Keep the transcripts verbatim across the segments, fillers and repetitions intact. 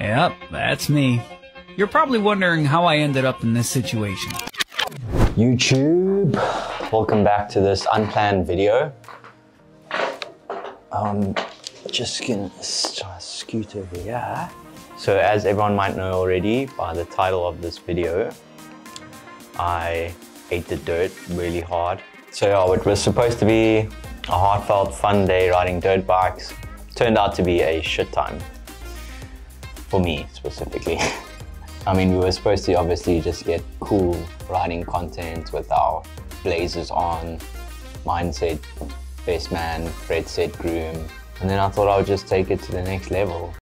Yep, that's me. You're probably wondering how I ended up in this situation. YouTube, welcome back to this unplanned video. Um, just gonna scoot over here. So as everyone might know already by the title of this video, I ate the dirt really hard. So yeah, it was supposed to be a heartfelt, fun day riding dirt bikes. Turned out to be a shit time. For me, specifically. I mean, we were supposed to obviously just get cool riding content with our blazers on, mine said best man, Fred said groom, and then I thought I would just take it to the next level.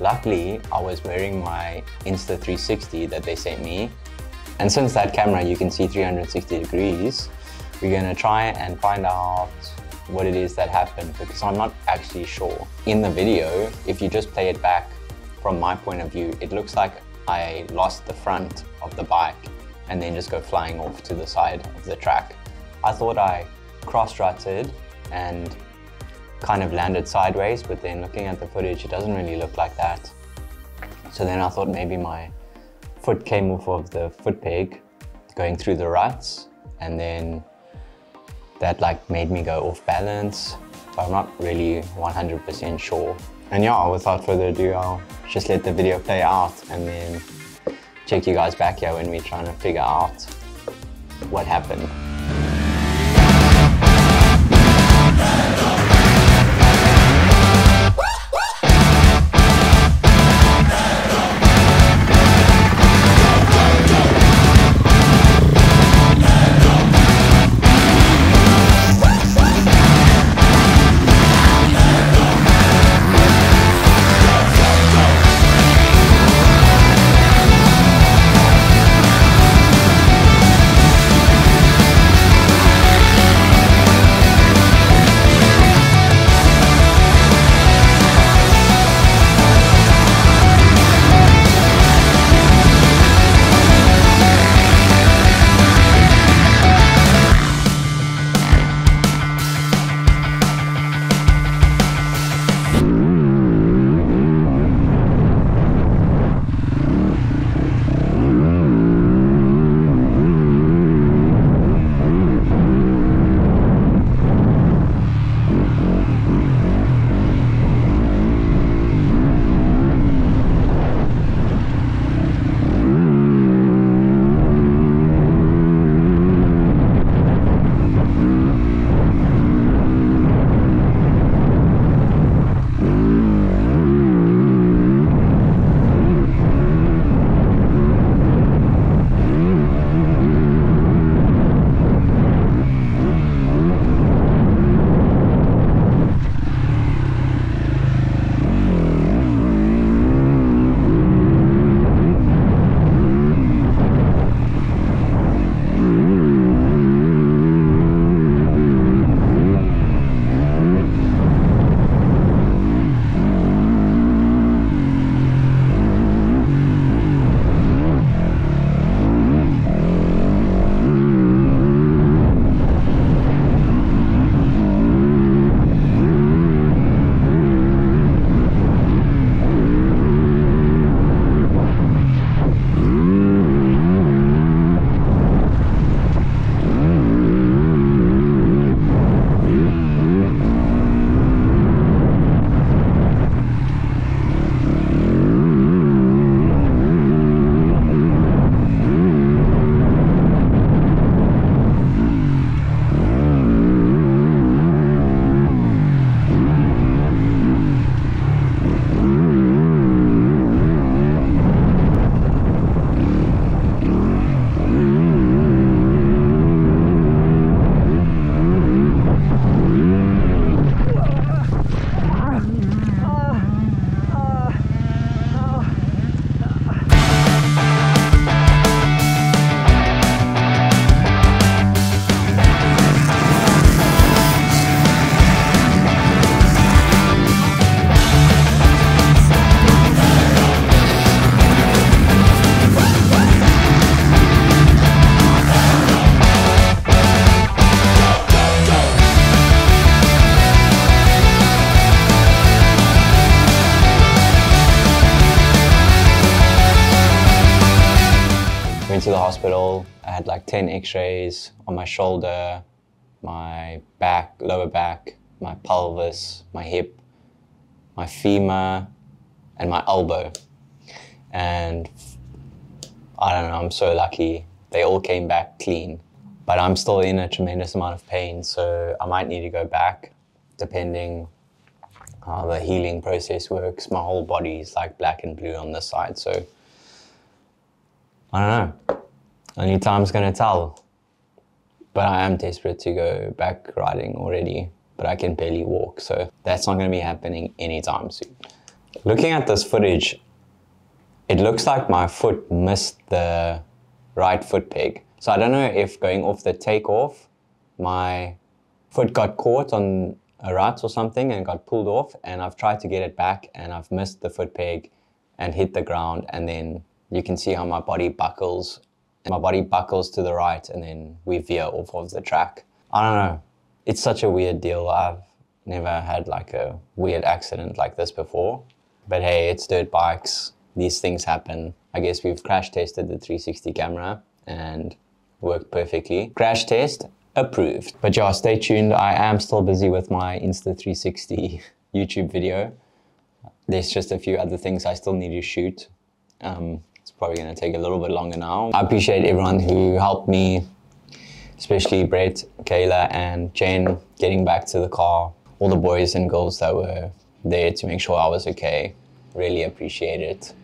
Luckily, I was wearing my Insta three sixty that they sent me, and since that camera you can see three hundred sixty degrees, we're gonna try and find out what it is that happened, because I'm not actually sure. In the video, if you just play it back from my point of view, it looks like I lost the front of the bike and then just go flying off to the side of the track. I thought I cross-rutted and kind of landed sideways, but then looking at the footage, it doesn't really look like that. So then I thought maybe my foot came off of the foot peg going through the ruts, and then that like made me go off balance, but I'm not really one hundred percent sure. And yeah, without further ado, I'll just let the video play out and then check you guys back here when we're trying to figure out what happened. me to the hospital. I had like ten x-rays on my shoulder, my back, lower back, my pelvis, my hip, my femur, and my elbow. And I don't know, I'm so lucky. They all came back clean, but I'm still in a tremendous amount of pain, so I might need to go back depending how the healing process works. My whole body is like black and blue on this side, so I don't know. Only time's gonna tell. But I am desperate to go back riding already, but I can barely walk, so that's not gonna be happening anytime soon. Looking at this footage, it looks like my foot missed the right foot peg. So I don't know if going off the takeoff, my foot got caught on a rut or something and got pulled off, and I've tried to get it back and I've missed the foot peg and hit the ground, and then you can see how my body buckles. My body buckles to the right and then we veer off of the track. I don't know. It's such a weird deal. I've never had like a weird accident like this before. But hey, it's dirt bikes. These things happen. I guess we've crash tested the three sixty camera and worked perfectly. Crash test approved. But yeah, stay tuned. I am still busy with my Insta three sixty YouTube video. There's just a few other things I still need to shoot. Um, It's probably going to take a little bit longer now. I appreciate everyone who helped me, especially Brett, Kayla and Jen, getting back to the car. All the boys and girls that were there to make sure I was okay. Really appreciate it.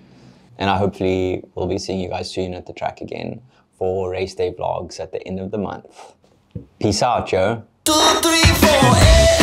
And I hopefully will be seeing you guys soon at the track again for race day vlogs at the end of the month. Peace out, yo. Two, three, four, eight.